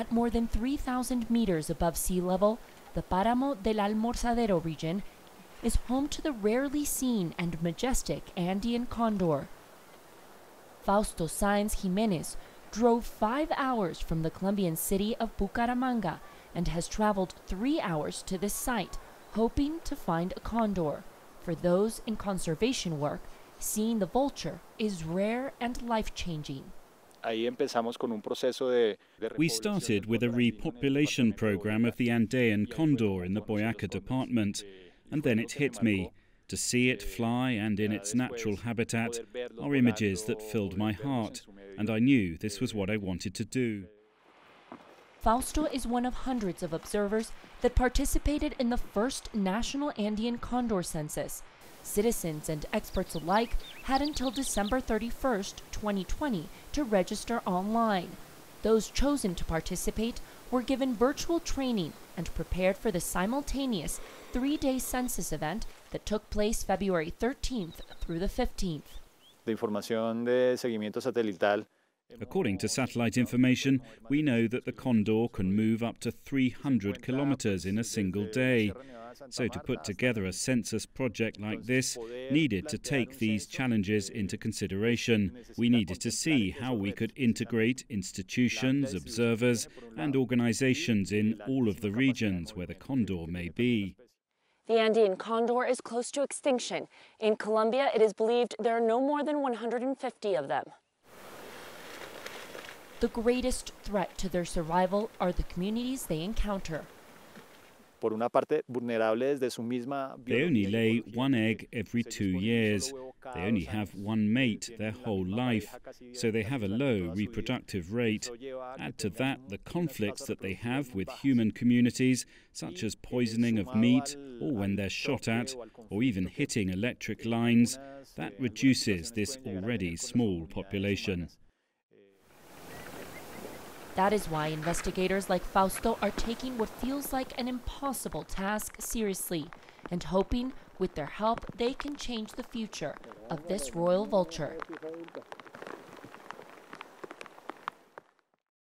At more than 3,000 meters above sea level, the Páramo del Almorzadero region is home to the rarely seen and majestic Andean condor. Fausto Sáenz Jimenez drove 5 hours from the Colombian city of Bucaramanga and has traveled 3 hours to this site, hoping to find a condor. For those in conservation work, seeing the vulture is rare and life-changing. We started with a repopulation program of the Andean condor in the Boyaca department, and then it hit me. To see it fly and in its natural habitat are images that filled my heart, and I knew this was what I wanted to do. Fausto is one of hundreds of observers that participated in the first National Andean Condor Census. Citizens and experts alike had until December 31st, 2020 to register online. Those chosen to participate were given virtual training and prepared for the simultaneous 3-day census event that took place February 13th through the 15th. According to satellite information, we know that the condor can move up to 300 kilometers in a single day. So to put together a census project like this needed to take these challenges into consideration. We needed to see how we could integrate institutions, observers and organizations in all of the regions where the condor may be. The Andean condor is close to extinction. In Colombia, it is believed there are no more than 150 of them. The greatest threat to their survival are the communities they encounter. They only lay 1 egg every 2 years. They only have 1 mate their whole life, so they have a low reproductive rate. Add to that the conflicts that they have with human communities, such as poisoning of meat, or when they're shot at, or even hitting electric lines. That reduces this already small population. That is why investigators like Fausto are taking what feels like an impossible task seriously and hoping with their help they can change the future of this royal vulture.